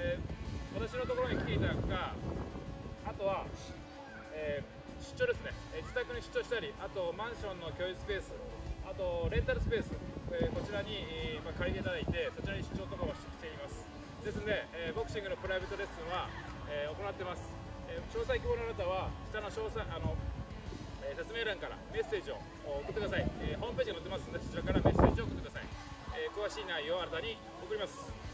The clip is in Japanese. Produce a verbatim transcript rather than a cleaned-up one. えー、私のところに来ていただくか、あとは、えー、出張ですね、自宅に出張したり、あとマンションの共有スペース、あとレンタルスペース、えー、こちらに、えーまあ、借りていただいて、そちらに出張とかをしています。ですので、えー、ボクシングのプライベートレッスンは、えー、行ってます。えー、詳細希望の方は下の詳細あの説明欄からメッセージを送ってください。ホームページに載ってますので、そちらからメッセージを送ってください。詳しい内容を新たに送ります。